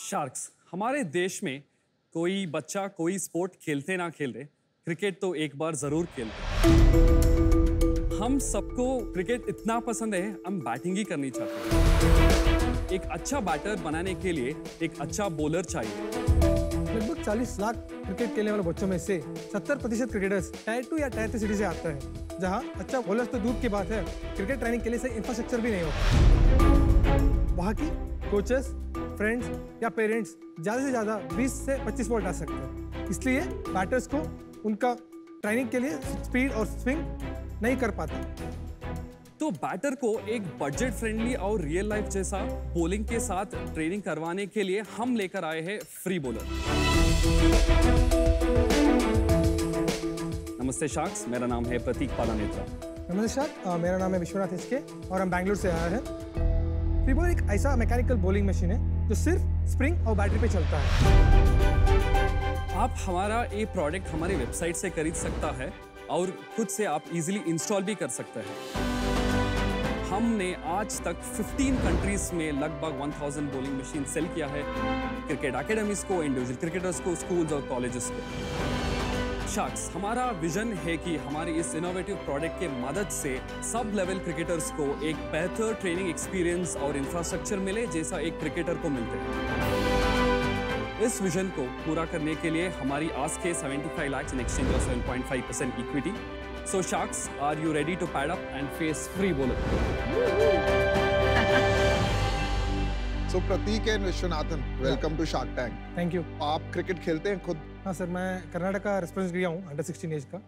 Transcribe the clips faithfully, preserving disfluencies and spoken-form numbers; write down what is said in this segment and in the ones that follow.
Sharks, हमारे देश में कोई बच्चा कोई स्पोर्ट खेलते ना खेले, क्रिकेट तो एक बार जरूर खेलते। हम सबको क्रिकेट इतना पसंद है, हम बैटिंग ही करनी चाहते हैं। एक अच्छा बैटर बनाने के लिए एक अच्छा बॉलर चाहिए। लगभग चालीस लाख क्रिकेट खेलने वाले बच्चों में से सत्तर प्रतिशत क्रिकेटर्स टायर टू या टायर थ्री सिटी से आते हैं, जहाँ अच्छा बॉलर तो दूर की बात है, क्रिकेट ट्रेनिंग के लिए सही इंफ्रास्ट्रक्चर भी नहीं हो। वहाँ की कोचेस, फ्रेंड्स या पेरेंट्स ज़्यादा से ज़्यादा बीस से पच्चीस बॉल डाल सकते हैं, इसलिए बैटर्स को उनका ट्रेनिंग के लिए स्पीड और स्विंग नहीं कर पाता। तो बैटर को एक बजट फ्रेंडली और रियल लाइफ जैसा बॉलिंग के साथ ट्रेनिंग करवाने के लिए हम लेकर आए हैं फ्री बॉलर। नमस्ते शार्क्स, मेरा नाम है प्रतीक पालानेत्रा। नमस्ते शार्क, मेरा नाम है विश्वनाथ इसके और हम बेंगलुरु से आए हैं। फ्री बॉलर एक ऐसा मैकेनिकल बॉलिंग मशीन है जो सिर्फ स्प्रिंग और बैटरी पे चलता है। आप हमारा ये प्रोडक्ट हमारे वेबसाइट से खरीद सकता है और खुद से आप इजीली इंस्टॉल भी कर सकते हैं। हमने आज तक पंद्रह कंट्रीज में लगभग एक हज़ार बॉलिंग मशीन सेल किया है, क्रिकेट अकेडमीज को, इंडिविजुअल क्रिकेटर्स को, स्कूल्स और कॉलेजेस को। शार्क्स, हमारा विजन है कि हमारे इस इनोवेटिव प्रोडक्ट के मदद से सब लेवल क्रिकेटर्स को एक बेहतर ट्रेनिंग एक्सपीरियंस और इंफ्रास्ट्रक्चर मिले जैसा एक क्रिकेटर को मिलते हैं। इस विजन को पूरा करने के लिए हमारी आस्क है पचहत्तर लाख इन एक्सचेंज और सात point five percent equity. So sharks, are you ready to pad up and face free bowler? So Prateek and Vishwanathan, welcome to Shark Tank. Thank you. आप क्रिकेट खेलते हैं खुद? हाँ सर, मैं कर्नाटक का रेस्पॉन्स गया हूँ अंडर सिक्सटीन एज का,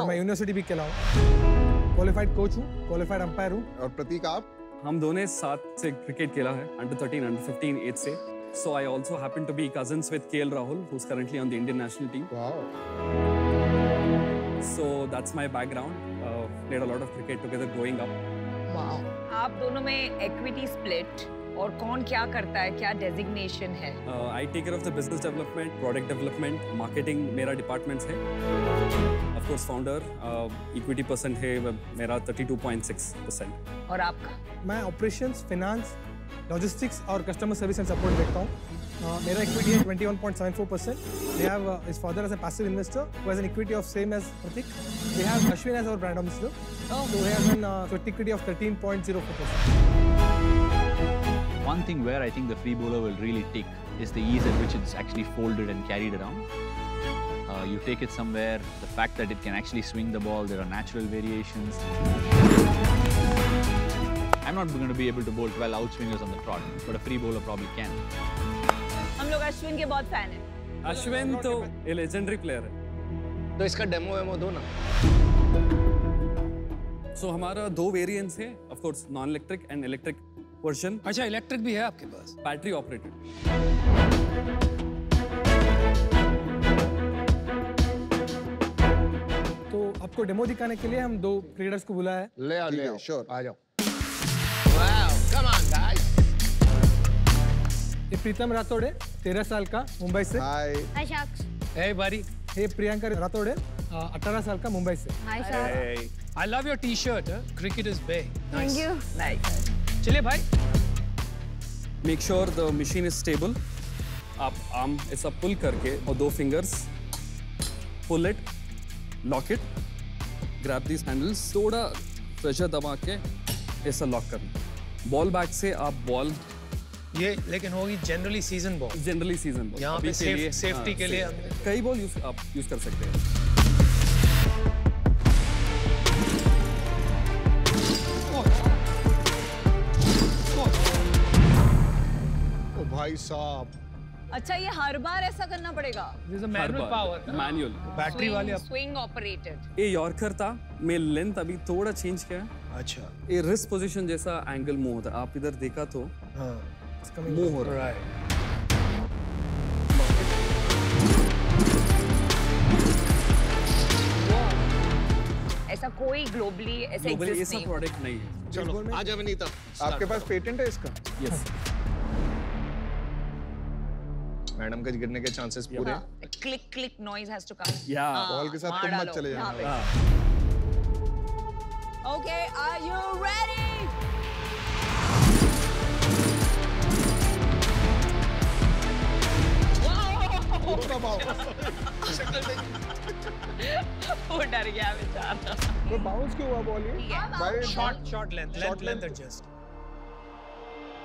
और मैं यूनिवर्सिटी भी खेला हूँ। क्वालिफाइड कोच हूँ, क्वालिफाइड अंपायर हूँ। और प्रतीक आप? हम दोनों साथ से क्रिकेट खेला है under thirteen, under fifteen age से। So I also happen to be cousins with K L Rahul, who's currently on the Indian national team. Wow. So that's my background. Uh, played a lot of cricket together growing up. Wow. आप दोनों में equity split और कौन क्या करता है, क्या designation है? I take care of the business development, product development, marketing मेरा डिपार्टमेंट्स है। Of course founder equity percent है मेरा बत्तीस पॉइंट छह परसेंट। और आपका? मैं ऑपरेशंस, फाइनेंस, लॉजिस्टिक्स और कस्टमर सर्विस एंड सपोर्ट देखता हूँ। Uh, मेरा इक्विटी है twenty-one point seven four percent. They have uh, his father as a passive investor who has an equity of same as Pratik. They have Ashwin as our brand ambassador. Oh. So he has an uh, equity of thirteen point zero four percent. One thing where I think the free bowler will really tick is the ease at which it's actually folded and carried around. Uh, you take it somewhere, the fact that it can actually swing the ball, there are natural variations. I'm not going to be able to bowl twelve outswingers on the trot, but a free bowler probably can. हम लोग अश्विन के बहुत fan हैं। अश्विन तो ए legendary player है। तो इसका demo वेमो दो ना। So हमारा दो वेरिएंट्स हैं, of course non-electric and electric. Version. अच्छा, इलेक्ट्रिक भी है आपके पास? Battery operated. तो आपको डेमो दिखाने के लिए हम दो क्रिकेटर्स को बुलाया है। ले आओ, ले आओ, श्योर, आ जाओ। Wow, come on guys. ये प्रीतम राठौड़ है, तेरह साल का, मुंबई से। हाय। हाय शार्क्स। हे बारी। हे प्रियंका राठौड़ है, अठारह साल का, मुंबई से। Hi sharks. I love your T-shirt, cricket is big. Thank you. Nice. चलिए भाई। Make sure the machine is stable. आप आर्म ऐसा पुल करके और दो fingers pull it, lock it, grab these handles, थोड़ा प्रेशर दबा के ऐसा लॉक करना। बॉल बैक से आप बॉल ये लेकिन होगी generally season ball. Generally season ball. यहाँ पे सेफ, सेफ्टी के लिए कई बॉल यूज आप यूज कर सकते हैं। अच्छा, ये हर बार ऐसा करना पड़ेगा? मैनुअल पावर, मैनुअल बैटरी वाले स्विंग ऑपरेटेड। ये यॉर्कर था, मैं लेंथ अभी थोड़ा चेंज किया। अच्छा, ये रिस्ट पोजीशन जैसा एंगल मूव होता है, आप इधर देखा तो हाँ, इसका मूव हो रहा है। ऐसा कोई ग्लोबली ऐसा एग्जिस्ट नहीं, प्रोडक्ट नहीं है। चलो आ जाओ विनीता, आपके पास पेटेंट है इसका? यस। मैडम के गिरने के चांसेस पूरे। Click click noise has to come. या बॉल के साथ तुम मत चले जाना। Okay, are you ready? वो डर गया बेचारा। वो बाउंस क्यों हुआ बॉल? ये shot shot length length length adjust.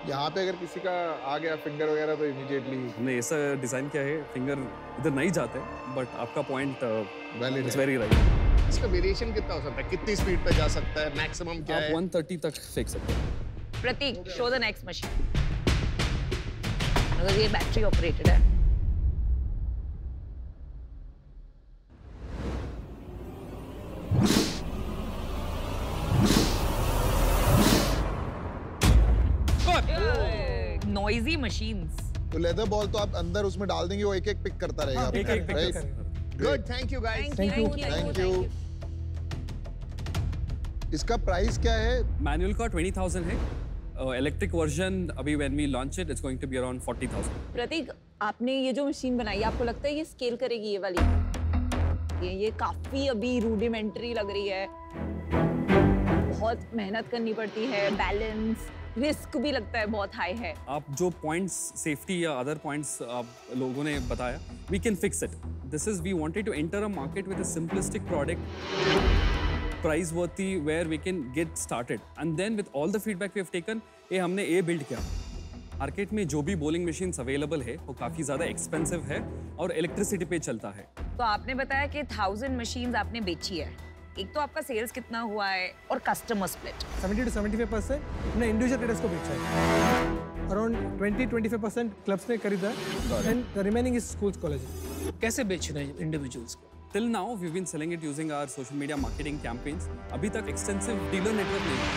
यहाँ पे अगर किसी का आ गया फिंगर वगैरह तो इमीडिएटली हमने ऐसा डिजाइन किया है फिंगर इधर नहीं जाते, बट आपका point valid is very right. इसका वेरिएशन कितना हो सकता है, कितनी स्पीड पे जा सकता है, मैक्सिमम क्या है? आप एक सौ तीस तक फेंक सकते हैं। Prateek show the next machine. अगर ये बैटरी ऑपरेटेड है नॉइजी मशीन्स। तो लेदर बॉल तो आप अंदर उसमें डाल देंगे, वो एक एक पिक करता रहेगा। एक एक पिक करेगा। Good, thank you guys, thank you, thank you. इसका प्राइस क्या है? मैनुअल का ट्वेंटी थाउजेंड है। इलेक्ट्रिक वर्जन अभी when we launch it it's going to be around forty thousand. Prateek, आपने ये जो मशीन बनाई, आपको लगता है ये स्केल करेगी? ये वाली ये ये काफी अभी रूडिमेंट्री लग रही है, बहुत मेहनत करनी पड़ती है, बैलेंस, रिस्क भी लगता है बहुत हाई है। आप जो पॉइंट्स सेफ्टी या अदर पॉइंट्स आप लोगों ने बताया, we can fix it. This is we wanted to enter a market with a simplistic product, price worthy, where we can get started, and then with all the feedback we have taken, ये हमने ये build किया। Market में जो भी bowling machines available है, वो काफी ज़्यादा expensive है और electricity पे चलता है। तो आपने बताया कि thousand machines आपने बेची है। एक तो आपका sales कितना हुआ है और customer split? seventy to seventy-five percent हमने individual traders को बेचा है। Around twenty to twenty-five percent clubs ने खरीदा है, and the remaining is schools, colleges। कैसे बेचना है individuals को? Till now we've been selling it using our social media marketing campaigns. अभी तक extensive dealer network नहीं।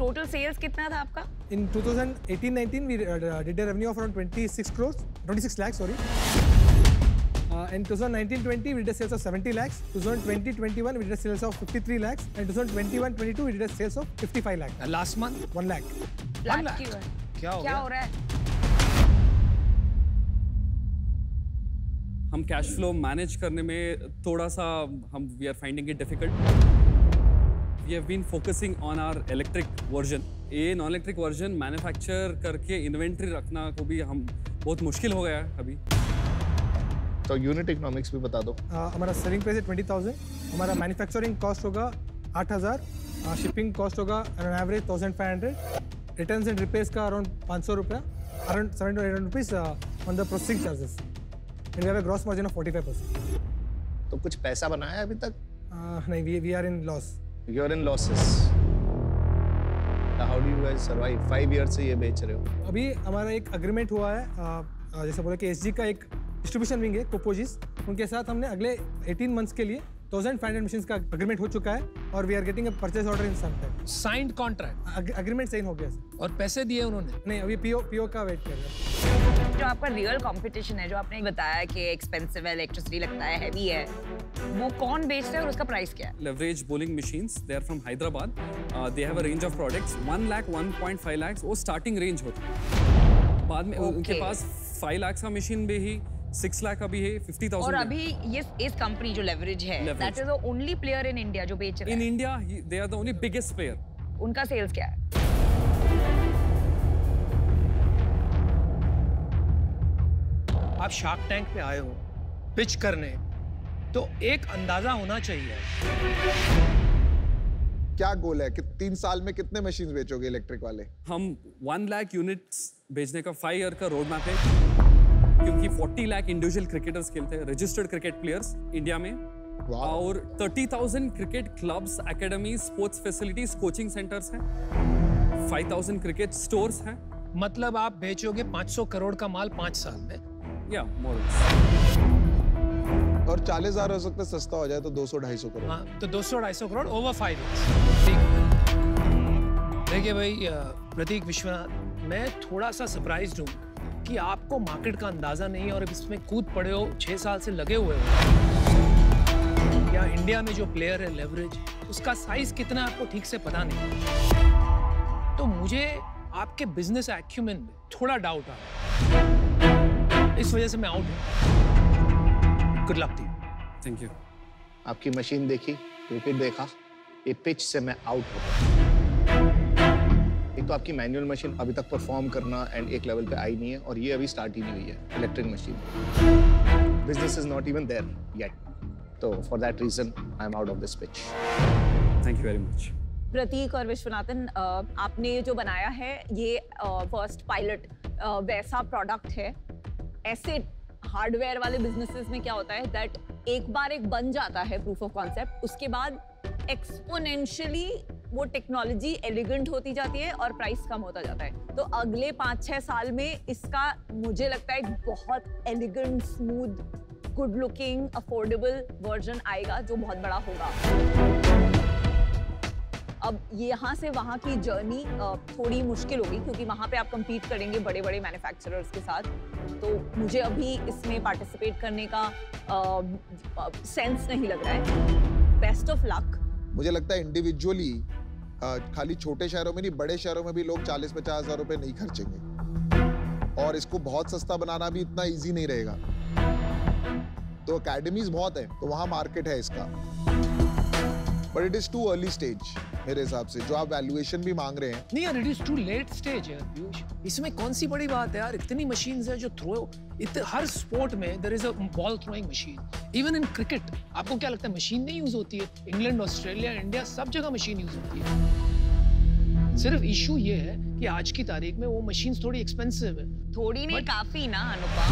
Total sales कितना था आपका? In twenty eighteen nineteen we did a revenue of around twenty-six crores, twenty-six lakhs sorry. Uh, in twenty nineteen twenty we did a sales of seventy lakhs. twenty twenty twenty-one we did a sales of fifty-three lakhs. And twenty twenty-one twenty-two we did a sales of fifty-five lakhs. And last month one lakh. one lakh क्यों है? क्या हो क्या हो रहा है? हम cash flow manage करने में थोड़ा सा हम we are finding it difficult. We have been focusing on our electric version. ये नॉन इलेक्ट्रिक वर्जन मैन्युफैक्चर करके इन्वेंट्री रखना को भी हम बहुत मुश्किल हो गया है अभी। तो यूनिट इकोनॉमिक्स भी बता दो। आ, हमारा सेलिंग प्राइस है ट्वेंटी थाउजेंड, हमारा मैन्युफैक्चरिंग कॉस्ट होगा आठ हज़ार, शिपिंग कॉस्ट होगा around average thousand five hundred, return and repairs का अराउंड पाँच सौ रुपया, around seven hundred rupees on the processing charges. Gross margin of forty-five percent। तो कुछ पैसा बनाया अभी तक? uh, नहीं, we, we are in loss. You are in losses. How do you guys survive? Five years से ये बेच रहे हो? अभी हमारा एक agreement हुआ है, uh, जैसे बोला कि एसजी का एक distribution wing है, कोपोजिस, उनके साथ हमने अगले eighteen months के लिए fifteen hundred machines का agreement हो चुका है और we are getting a purchase order in some time. Signed contract. Agreement sign हो गया सर। और पैसे दिए उन्होंने? नहीं, अभी पीओ पीओ का वेट कर रहे हैं। जो आपका रियल कंपटीशन है, जो आपने बताया कि एक्सपेंसिव है, इलेक्ट्रिसिटी लगता है, हैवी है, वो कौन बेचता है और उसका प्राइस क्या है? Leverage bowling machines, they are from Hyderabad, they have a range of products one lakh, one point five lakhs वो स्टार्टिंग रेंज होती है। बाद में okay. उनके पास five lakhs का मशीन भी ही, six lakh का भी है, fifty thousand और अभी ये इस कंपनी जो लेवरेज है, that is the only player in India जो बेच रहा है। In India they are the only biggest player. उनका सेल्स क्या है? आप शार्क टैंक पे आए हो पिच करने, तो एक अंदाजा होना चाहिए क्या गोल है कि तीन साल में कितने मशीन्स बेचोगे इलेक्ट्रिक वाले? हम वन लाख यूनिट्स बेचने का फाइव ईयर का रोड मैप है, क्योंकि forty लाख इंडिविजुअल क्रिकेटर्स खेलते हैं, रजिस्टर्ड क्रिकेट प्लेयर्स इंडिया में, और thirty thousand cricket clubs, academy, sports facilities, coaching centres हैं, five thousand क्रिकेट स्टोर्स हैं। मतलब आप बेचोगे पाँच सौ करोड़ का माल पाँच साल में। या yeah, और चालीस हज़ार हो सकता है, सस्ता हो जाए तो दो सौ ढाई सौ करोड़। हाँ, तो दो सौ ढाई सौ करोड़ ओवर फाइव इयर्स। देखिए भाई प्रतीक, विश्वनाथ, मैं थोड़ा सा सरप्राइज्ड हूँ कि आपको मार्केट का अंदाजा नहीं है और इसमें कूद पड़े हो, छः साल से लगे हुए हो। या इंडिया में जो प्लेयर है लेवरेज, उसका साइज कितना आपको ठीक से पता नहीं, तो मुझे आपके बिजनेस एक्यूमेन में थोड़ा डाउट आ रहा है, इस वजह से मैं आउट हूँ। Good luck team. Thank you. आपकी मशीन देखी, क्रिकेट देखा, ये पिच से मैं आउट हो गया। तो आपकी मैनुअल मशीन अभी तक परफॉर्म करना एंड एक लेवल पे आई नहीं है और ये अभी स्टार्ट ही नहीं हुई है electric machine. Business is not even there yet. तो for that reason I am out of this pitch. Thank you very much. Prateek और विश्वनाथन, आपने जो बनाया है ये फर्स्ट पायलट वैसा प्रोडक्ट है. ऐसे हार्डवेयर वाले बिजनेसेस में क्या होता है दैट एक बार एक बन जाता है प्रूफ ऑफ कॉन्सेप्ट, उसके बाद एक्सपोनेंशियली वो टेक्नोलॉजी एलिगेंट होती जाती है और प्राइस कम होता जाता है. तो अगले पाँच छः साल में इसका मुझे लगता है बहुत elegant, smooth, good looking, affordable version आएगा जो बहुत बड़ा होगा. अब यहाँ से वहाँ की जर्नी थोड़ी मुश्किल होगी क्योंकि वहाँ पे आप कम्पीट करेंगे बड़े बड़े मैन्युफैक्चरर्स के साथ. तो मुझे अभी इसमें पार्टिसिपेट करने का आ, सेंस नहीं लग रहा है. Best of luck. मुझे लगता है इंडिविजुअली खाली छोटे शहरों में नहीं, बड़े शहरों में भी लोग चालीस पचास हजार रुपये नहीं खर्चेंगे और इसको बहुत सस्ता बनाना भी इतना ईजी नहीं रहेगा. तो अकेडमीज बहुत है, तो वहाँ मार्केट है इसका. But it is too early stage, मेरे हिसाब से, जो आप valuation भी मांग रहे हैं. नहीं यार, it is too late stage यार, पीयूष. इसमें कौन सी बड़ी बात है यार? इतनी machines हैं जो throw, इतने हर sport में there is a ball throwing machine. Even in cricket, आपको क्या लगता है machine नहीं use होती है? England, Australia, India सब जगह machine use होती है. सिर्फ issue ये है कि आज की तारीख में वो machines थोड़ी expensive है. थोड़ी नहीं, काफी ना अनुपम.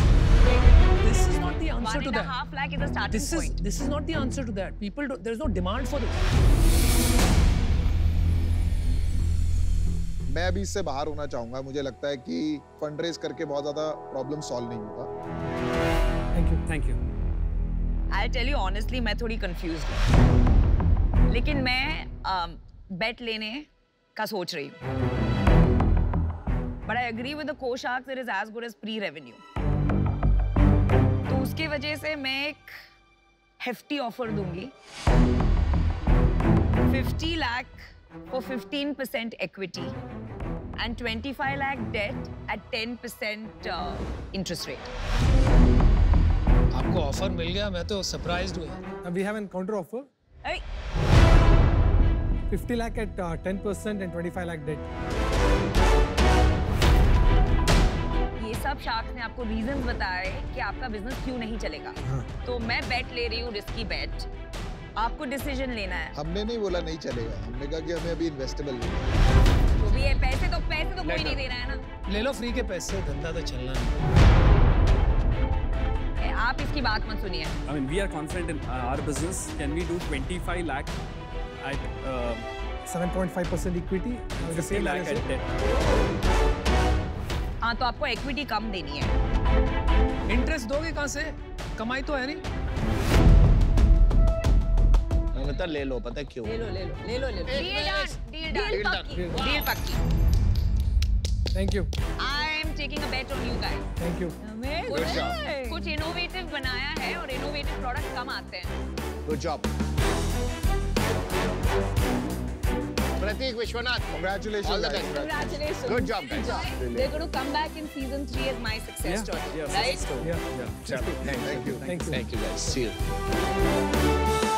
This is not the answer to that. Half lakh is a starting this point. This is this is not the answer to that. People do, there is no demand for this. मैं अभी इससे बाहर होना चाहूँगा. मुझे लगता है कि फंडरेज करके बहुत ज़्यादा प्रॉब्लम सॉल्व नहीं होगा. Thank you, thank you. I'll tell you honestly, मैं थोड़ी confused हूँ. लेकिन मैं um, bet लेने का सोच रही हूँ. But I agree with the Koshak that is as good as pre-revenue. तो उसके वजह से मैं एक hefty offer दूंगी. fifty lakh for fifteen percent equity and twenty-five lakh debt at ten percent uh, interest rate. आपको offer मिल गया? मैं तो surprised हुई. And we have an counter offer. Hey. fifty lakh at uh, ten percent and twenty-five lakh debt. सब sharks ने आपको reasons बताए कि आपका बिजनेस क्यों नहीं चलेगा. हाँ. तो मैं बेट ले रही हूँ, रिस्की बेट. आपको डिसीजन लेना है. हमने नहीं बोला नहीं चलेगा, हमने कहा कि हमें अभी इन्वेस्टेबल लेना है. तो भी है पैसे, तो पैसे तो कोई नहीं दे रहा है ना. ले लो फ्री के पैसे, धंधा तो चलना है. आप इसकी बात मत सुनिए. I mean we are confident in our business. Can we do twenty-five lakh at uh, seven point five percent equity and the same like at debt. हाँ, तो आपको इक्विटी कम देनी है. इंटरेस्ट दोगे कहाँ से? कमाई तो है नहीं. मैं कहता ले लो, पता है क्यों? ले लो, ले लो, ले लो, ले लो. डील डील पक्की, डील पक्की. Thank you. I am taking a bet on you guys. Thank you. हमें कुछ इनोवेटिव बनाया है और इनोवेटिव प्रोडक्ट कम आते हैं. Good job. Prateek, Vishwanath, congratulations. All the best. Congratulations. Good job, guys. Good job. Brilliant. They're going to come back in season three as my success yeah. story, yeah. right? Yeah, yeah. yeah. Thank, Thank you. you. Thank you. Thank you,